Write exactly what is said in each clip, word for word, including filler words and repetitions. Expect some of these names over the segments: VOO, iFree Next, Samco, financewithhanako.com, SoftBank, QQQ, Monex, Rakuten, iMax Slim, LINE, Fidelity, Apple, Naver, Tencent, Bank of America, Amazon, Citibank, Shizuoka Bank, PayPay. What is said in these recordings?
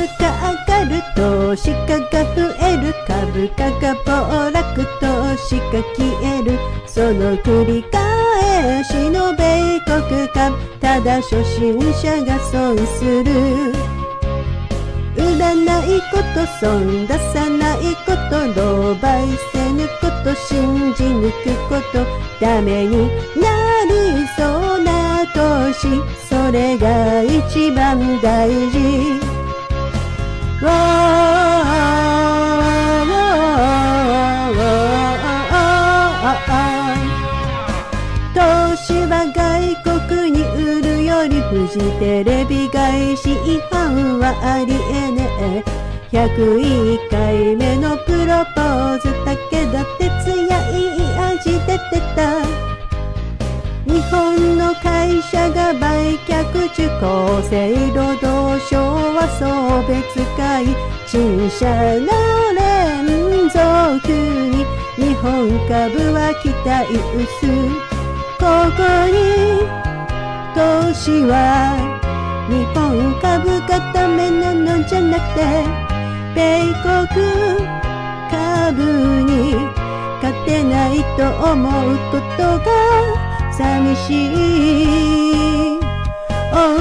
株が上がると投資家が増える、株価が暴落投資が消える、その繰り返しの米国株、ただ初心者が損する。売らないこと損出さないこと、狼狽せぬこと、信じ抜くこと、ダメになりそうな投資、それが一番大事。「投資は外国に売るよりフジテレビ外資違反はありえねえ」「ひゃくいっかいめのプロポーズ武田鉄矢いい味出てた」日本の会社が売却中、厚生労働省は送別会、陳謝の連続に日本株は期待薄、ここに投資は日本株がダメなのじゃなくて米国株に勝てないと思うことが寂しい、oh, oh.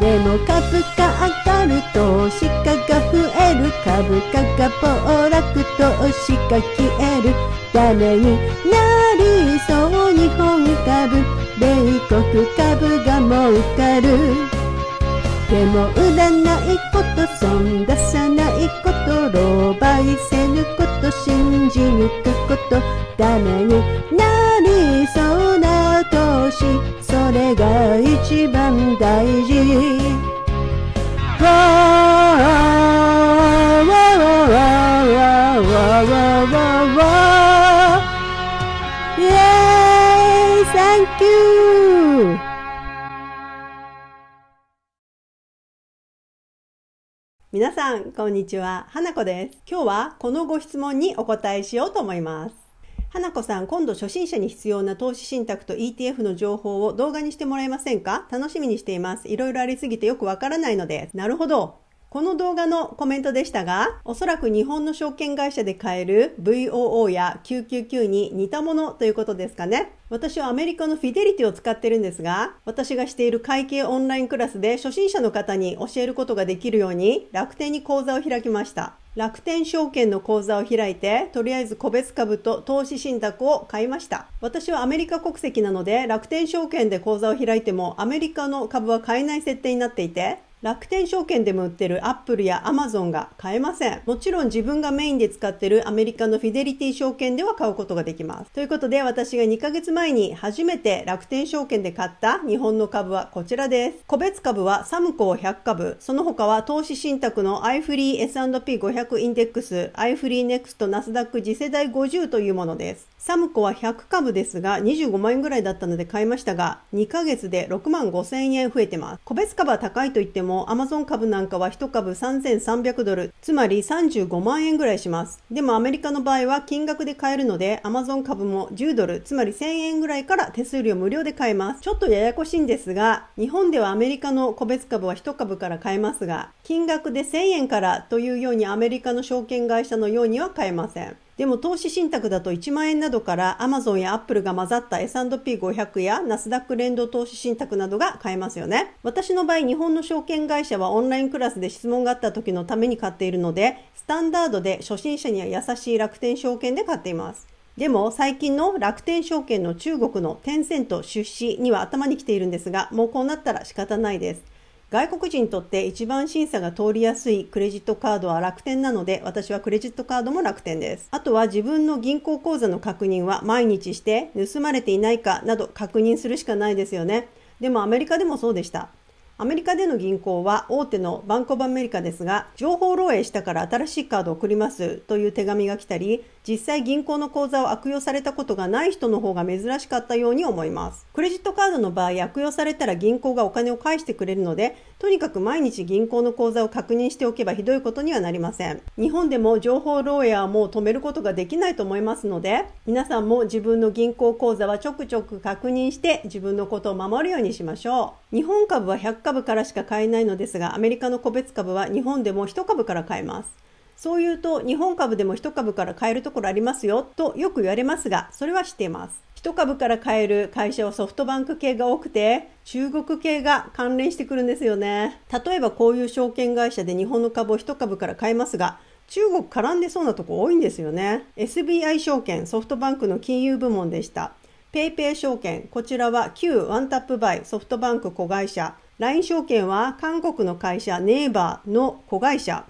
でも株価上がる投資家が増える、株価が暴落投資が消える、ダメになりそう日本株、米国株が儲かる。でも売らないこと損出さないこと、狼狽せぬこと、信じ抜くこと、ダメになりそうな投資、それが一番大事。「イエーイ、サンキュー！」皆さん、こんにちは。花子です。今日はこのご質問にお答えしようと思います。花子さん、今度初心者に必要な投資信託と イーティーエフ の情報を動画にしてもらえませんか？楽しみにしています。いろいろありすぎてよくわからないのです。なるほど。この動画のコメントでしたが、おそらく日本の証券会社で買える ブイオーオー やきゅうきゅうきゅうに似たものということですかね。私はアメリカのフィデリティを使ってるんですが、私がしている会計オンラインクラスで初心者の方に教えることができるように楽天に口座を開きました。楽天証券の口座を開いて、とりあえず個別株と投資信託を買いました。私はアメリカ国籍なので、楽天証券で口座を開いてもアメリカの株は買えない設定になっていて、楽天証券でも売ってるアップルやアマゾンが買えません。もちろん自分がメインで使ってるアメリカのフィデリティ証券では買うことができます。ということで、私がにかげつまえに初めて楽天証券で買った日本の株はこちらです。個別株はサムコーひゃくかぶ、その他は投資信託の iFree エスアンドピーごひゃく インデックス、iFree Next ナスダック次世代ごじゅうというものです。サムコはひゃくかぶですがにじゅうごまんえんぐらいだったので買いましたが、にかげつでろくまんごせんえん増えてます。個別株は高いと言ってもアマゾン株なんかはいっかぶさんぜんさんびゃくドル、つまりさんじゅうごまんえんぐらいします。でもアメリカの場合は金額で買えるので、アマゾン株もじゅうドル、つまりせんえんぐらいから手数料無料で買えます。ちょっとややこしいんですが、日本ではアメリカの個別株はいっかぶから買えますが、金額でせんえんからというようにアメリカの証券会社のようには買えません。でも投資信託だといちまんえんなどから Amazon や Apple が混ざった エスアンドピーごひゃく や ナスダック 連動投資信託などが買えますよね。私の場合、日本の証券会社はオンラインクラスで質問があった時のために買っているので、スタンダードで初心者には優しい楽天証券で買っています。でも最近の楽天証券の中国のテンセント出資には頭に来ているんですが、もうこうなったら仕方ないです。外国人にとって一番審査が通りやすいクレジットカードは楽天なので、私はクレジットカードも楽天です。あとは自分の銀行口座の確認は毎日して、盗まれていないかなど確認するしかないですよね。でもアメリカでもそうでした。アメリカでの銀行は大手のバンクオブアメリカですが、情報漏洩したから新しいカードを送りますという手紙が来たり、実際銀行の口座を悪用されたことがない人の方が珍しかったように思います。クレジットカードの場合、悪用されたら銀行がお金を返してくれるので、とにかく毎日銀行の口座を確認しておけばひどいことにはなりません。日本でも情報漏洩はもう止めることができないと思いますので、皆さんも自分の銀行口座はちょくちょく確認して自分のことを守るようにしましょう。日本株はひゃくかぶからしか買えないのですが、アメリカの個別株は日本でもひとかぶから買えます。そう言うと、日本株でもひとかぶから買えるところありますよとよく言われますが、それは知っています。ひとかぶから買える会社はソフトバンク系が多くて、中国系が関連してくるんですよね。例えばこういう証券会社で日本の株をひとかぶから買えますが、中国絡んでそうなとこ多いんですよね。エスビーアイ 証券、ソフトバンクの金融部門でした。ペイペイ証券、こちらは旧ワンタップバイ、ソフトバンク子会社。ライン 証券は韓国の会社ネイバーの子会社。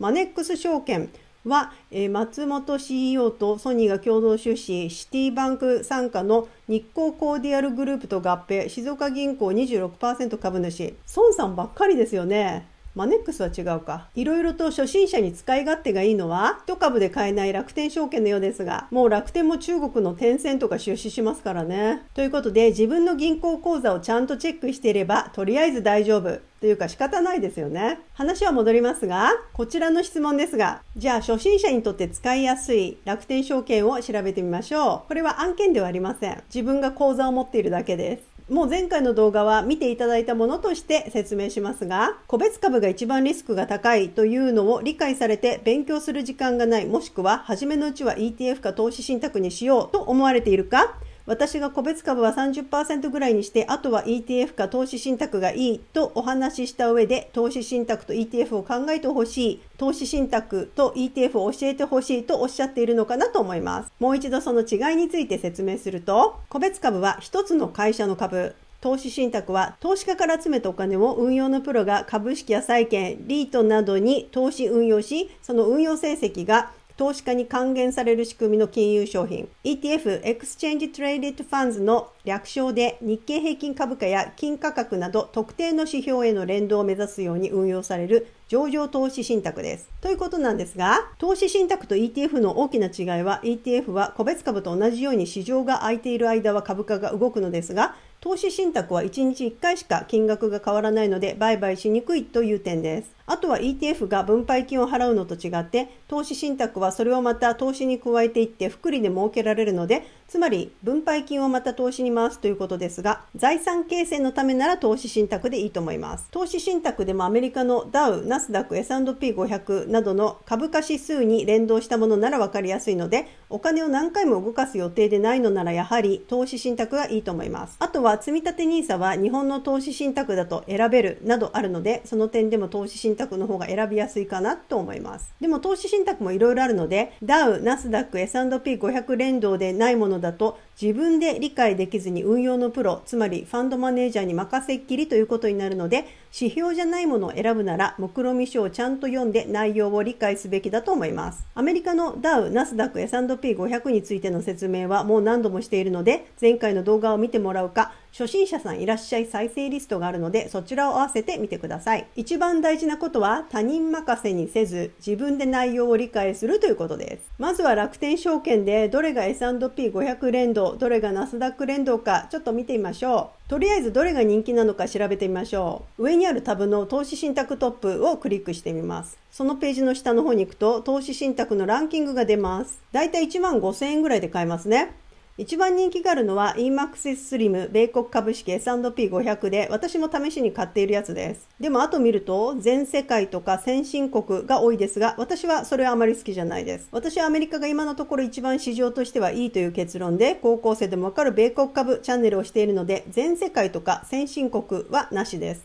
マネックス証券は、えー、松本 シーイーオー とソニーが共同出資、シティバンク傘下の日興コーディアルグループと合併、静岡銀行 にじゅうろくパーセント 株主。孫さんばっかりですよね。マネックスは違うか。いろいろと初心者に使い勝手がいいのは、一株で買えない楽天証券のようですが、もう楽天も中国のテンセントが出資しますからね。ということで、自分の銀行口座をちゃんとチェックしていれば、とりあえず大丈夫。というか仕方ないですよね。話は戻りますが、こちらの質問ですが、じゃあ初心者にとって使いやすい楽天証券を調べてみましょう。これは案件ではありません。自分が口座を持っているだけです。もう前回の動画は見ていただいたものとして説明しますが、個別株が一番リスクが高いというのを理解されて勉強する時間がない、もしくは初めのうちは イーティーエフ か投資信託にしようと思われているか、私が個別株は さんじゅっパーセント ぐらいにして、あとは イーティーエフ か投資信託がいいとお話しした上で、投資信託と イーティーエフ を考えてほしい、投資信託と イーティーエフ を教えてほしいとおっしゃっているのかなと思います。もう一度その違いについて説明すると、個別株は一つの会社の株。投資信託は投資家から集めたお金を運用のプロが株式や債券、リートなどに投資運用し、その運用成績が投資家に還元される仕組みの金融商品。イーティーエフ、エクスチェンジ・トレーディット・ファンズの略称で日経平均株価や金価格など特定の指標への連動を目指すように運用される上場投資信託です。ということなんですが、投資信託と イーティーエフ の大きな違いは、イーティーエフ は個別株と同じように市場が空いている間は株価が動くのですが、投資信託はいちにちいっかいしか金額が変わらないので売買しにくいという点です。あとは イーティーエフ が分配金を払うのと違って、投資信託はそれをまた投資に加えていって複利で儲けられるので、つまり分配金をまた投資に回すということですが、財産形成のためなら投資信託でいいと思います。投資信託でもアメリカのダウ、ナスダック、エスアンドピーごひゃく などの株価指数に連動したものなら分かりやすいので、お金を何回も動かす予定でないのならやはり投資信託がいいと思います。あとは積立 ニーサ は日本の投資信託だと選べるなどあるので、その点でも投資信託の方が選びやすいかなと思います。でも投資信託もいろいろあるので、ダウ、ナスダック、エスアンドピーごひゃく 連動でないものだと自分で理解できずに運用のプロ、つまりファンドマネージャーに任せっきりということになるので、指標じゃないものを選ぶなら目論見書をちゃんと読んで内容を理解すべきだと思います。アメリカのダウ、ナスダック、エスアンドピーごひゃく についての説明はもう何度もしているので、前回の動画を見てもらうか、初心者さんいらっしゃい再生リストがあるので、そちらを合わせてみてください。一番大事なことは他人任せにせず自分で内容を理解するということです。まずは楽天証券でどれが エスアンドピーごひゃく 連動、どれがナスダック連動かちょっと見てみましょう。とりあえずどれが人気なのか調べてみましょう。上にあるタブの投資信託トップをクリックしてみます。そのページの下の方に行くと投資信託のランキングが出ます。だいたいいちまんごせんえんぐらいで買えますね。一番人気があるのは イーマックス スリム米国株式 エスアンドピーごひゃく で、私も試しに買っているやつです。でも後見ると全世界とか先進国が多いですが、私はそれはあまり好きじゃないです。私はアメリカが今のところ一番市場としてはいいという結論で、高校生でもわかる米国株チャンネルをしているので、全世界とか先進国はなしです。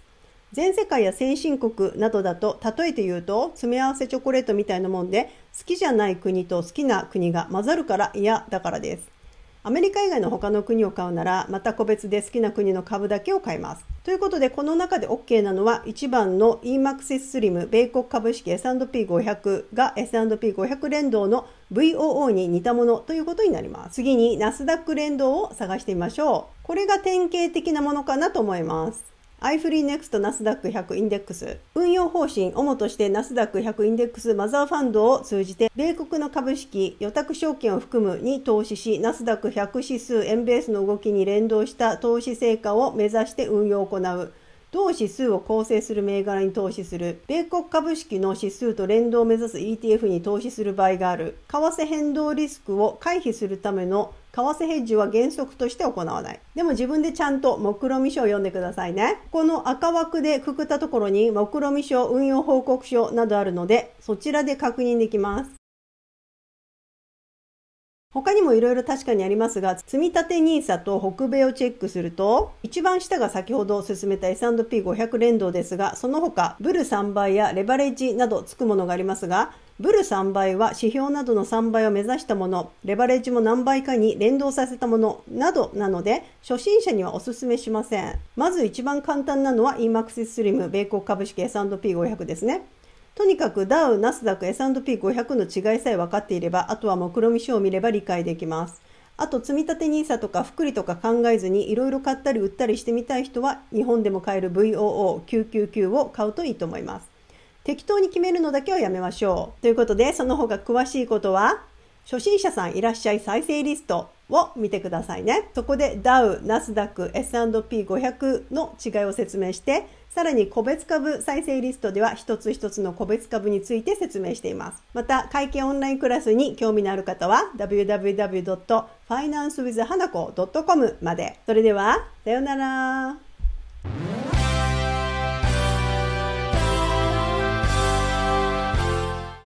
全世界や先進国などだと、例えて言うと詰め合わせチョコレートみたいなもんで、好きじゃない国と好きな国が混ざるから嫌だからです。アメリカ以外の他の国を買うなら、また個別で好きな国の株だけを買います。ということで、この中で OK なのはいちばんの イーマックス スリム米国株式 エスアンドピーごひゃく が エスアンドピーごひゃく 連動の ブイオーオー に似たものということになります。次にナスダック連動を探してみましょう。これが典型的なものかなと思います。アイフリーネクストナスダックひゃくインデックス運用方針主としてナスダックひゃくインデックスマザーファンドを通じて米国の株式、予託証券を含むに投資し、ナスダックひゃく指数円ベースの動きに連動した投資成果を目指して運用を行う。同指数を構成する銘柄に投資する。米国株式の指数と連動を目指す イーティーエフ に投資する場合がある。為替変動リスクを回避するための為替ヘッジは原則として行わない。でも自分でちゃんと目論見書を読んでくださいね。この赤枠でくくったところに目論見書、運用報告書などあるので、そちらで確認できます。他にもいろいろ確かにありますが、積立 ニーサ と北米をチェックすると、一番下が先ほど進めた エスアンドピーごひゃく 連動ですが、その他、ブルさんばいやレバレッジなどつくものがありますが、ブルさんばいは指標などのさんばいを目指したもの、レバレッジも何倍かに連動させたものなどなので、初心者にはお勧めしません。まず一番簡単なのは イーマックス スリム、米国株式 エスアンドピーごひゃく ですね。とにかくダウ、ナスダック、エスアンドピーごひゃく の違いさえ分かっていれば、あとは目論見書を見れば理解できます。あと、積み立て ニーサ とか福利とか考えずにいろいろ買ったり売ったりしてみたい人は、日本でも買える ブイオーオーきゅうきゅうきゅう を買うといいと思います。適当に決めるのだけはやめましょう。ということで、その他詳しいことは、初心者さんいらっしゃい再生リストを見てくださいね。そこでダウ、ナスダック、エスアンドピーごひゃく の違いを説明して、さらに個別株再生リストでは一つ一つの個別株について説明しています。また、会計オンラインクラスに興味のある方は ダブリューダブリューダブリュードットファイナンスウィズハナコドットコム まで。それでは、さようなら。